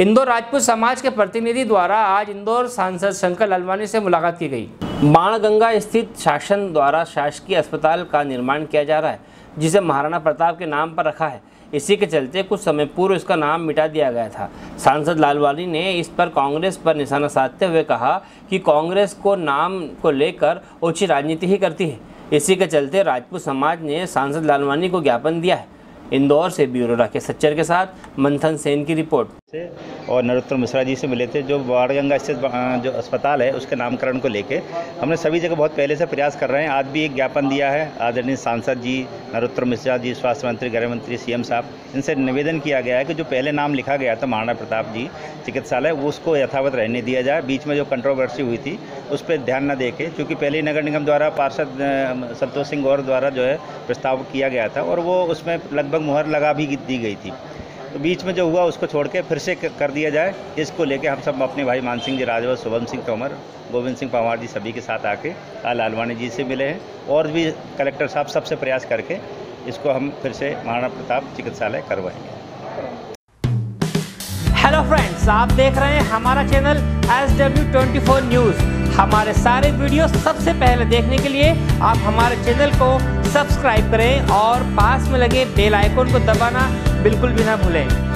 इंदौर राजपूत समाज के प्रतिनिधि द्वारा आज इंदौर सांसद शंकर लालवानी से मुलाकात की गई। बाणगंगा स्थित शासन द्वारा शासकीय अस्पताल का निर्माण किया जा रहा है, जिसे महाराणा प्रताप के नाम पर रखा है। इसी के चलते कुछ समय पूर्व इसका नाम मिटा दिया गया था। सांसद लालवानी ने इस पर कांग्रेस पर निशाना साधते हुए कहा कि कांग्रेस को नाम को लेकर ओछी राजनीति ही करती है। इसी के चलते राजपूत समाज ने सांसद लालवानी को ज्ञापन दिया है। इंदौर से ब्यूरो राकेश सच्चर के साथ मंथन सेन की रिपोर्ट। से और नरोत्तर मिश्रा जी से मिले थे, जो बाणगंगा स्थित जो अस्पताल है उसके नामकरण को लेके हमने सभी जगह बहुत पहले से प्रयास कर रहे हैं। आज भी एक ज्ञापन दिया है। आदरणीय सांसद जी, नरोत्तर मिश्रा जी, स्वास्थ्य मंत्री, गृह मंत्री, सीएम साहब, इनसे निवेदन किया गया है कि जो पहले नाम लिखा गया था महाराणा प्रताप जी चिकित्सालय, उसको यथावत रहने दिया जाए। बीच में जो कंट्रोवर्सी हुई थी उस पर ध्यान न देके, क्योंकि पहले नगर निगम द्वारा पार्षद संतोष सिंह गौर द्वारा जो है प्रस्ताव किया गया था और वो उसमें लगभग मुहर लगा भी दी गई थी। तो बीच में जो हुआ उसको छोड़ के फिर से कर दिया जाए। इसको लेके हम सब अपने भाई मानसिंह जी राजभर, शुभम सिंह तोमर, गोविंद सिंह पवार जी सभी के साथ आके लालवानी जी से मिले हैं और भी कलेक्टर साहब सबसे प्रयास करके इसको हम फिर से महाराणा प्रताप चिकित्सालय करवाएंगे। हेलो फ्रेंड्स, आप देख रहे हैं हमारा चैनल SW 24 न्यूज़। हमारे सारे वीडियो सबसे पहले देखने के लिए आप हमारे चैनल को सब्सक्राइब करें और पास में लगे बेल आइकन को दबाना बिल्कुल भी ना भूलें।